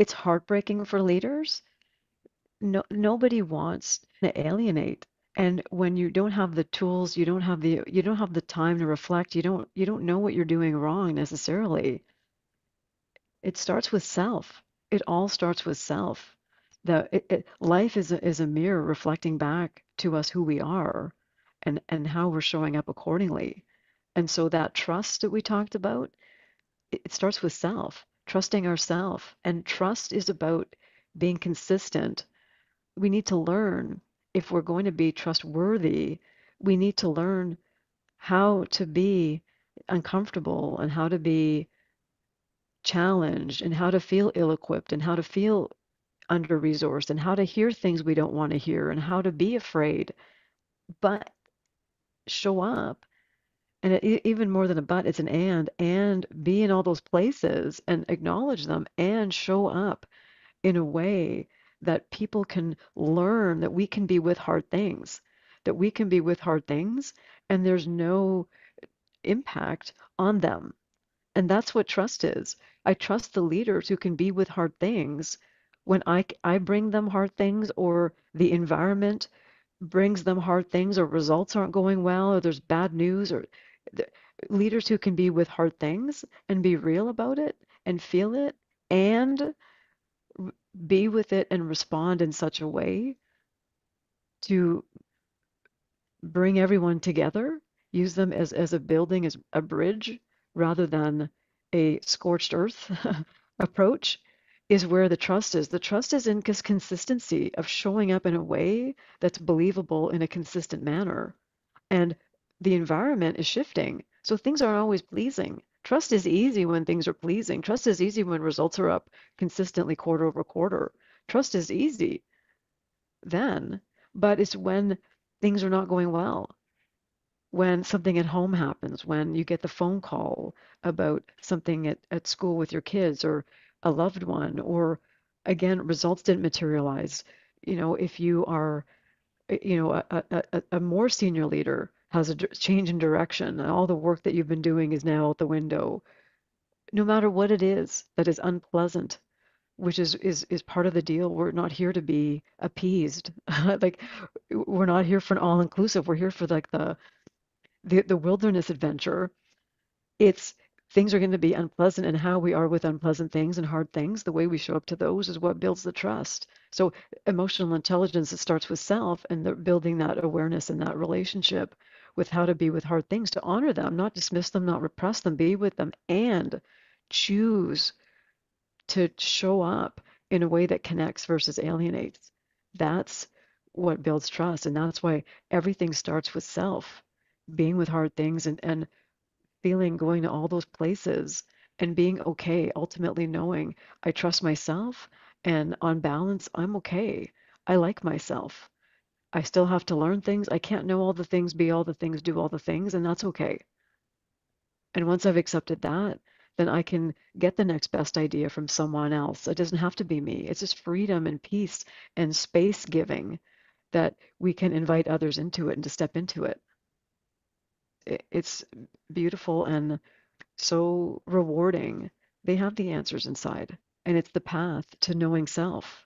It's heartbreaking for leaders. Nobody wants to alienate. And when you don't have the tools, you don't have the time to reflect, you don't know what you're doing wrong necessarily. It starts with self. It all starts with self. Life is a mirror reflecting back to us who we are and how we're showing up accordingly. And so that trust that we talked about, it starts with self, trusting ourselves. And trust is about being consistent. We need to learn, if we're going to be trustworthy, we need to learn how to be uncomfortable and how to be challenged and how to feel ill-equipped and how to feel under-resourced and how to hear things we don't want to hear and how to be afraid, but show up. And even more than a but, it's an and be in all those places and acknowledge them and show up in a way that people can learn that we can be with hard things, and there's no impact on them. And that's what trust is. I trust the leaders who can be with hard things when I bring them hard things, or the environment brings them hard things, or results aren't going well, or there's bad news, or leaders who can be with hard things and be real about it and feel it and be with it and respond in such a way to bring everyone together, use them as a building, as a bridge, rather than a scorched earth approach, is where the trust is. The trust is in consistency of showing up in a way that's believable in a consistent manner. And the environment is shifting, so things aren't always pleasing. Trust is easy when things are pleasing. Trust is easy when results are up consistently quarter over quarter. Trust is easy then, but it's when things are not going well, when something at home happens, when you get the phone call about something at school with your kids or a loved one, or again, results didn't materialize. You know, if you are, a more senior leader has a change in direction and all the work that you've been doing is now out the window. No matter what it is that is unpleasant, which is part of the deal. We're not here to be appeased. Like, we're not here for an all-inclusive. We're here for like the wilderness adventure. It's things are going to be unpleasant, and how we are with unpleasant things and hard things, the way we show up to those, is what builds the trust. So emotional intelligence, it starts with self and building that awareness and that relationship with how to be with hard things, to honor them, not dismiss them, not repress them, be with them, and choose to show up in a way that connects versus alienates. That's what builds trust. And that's why everything starts with self. Being with hard things and feeling, going to all those places and being okay, ultimately knowing I trust myself, and on balance, I'm okay. I like myself. I still have to learn things. I can't know all the things, be all the things, do all the things, and that's okay. And once I've accepted that, then I can get the next best idea from someone else. It doesn't have to be me. It's just freedom and peace and space giving that we can invite others into it and to step into it. It's beautiful and so rewarding. They have the answers inside, and it's the path to knowing self.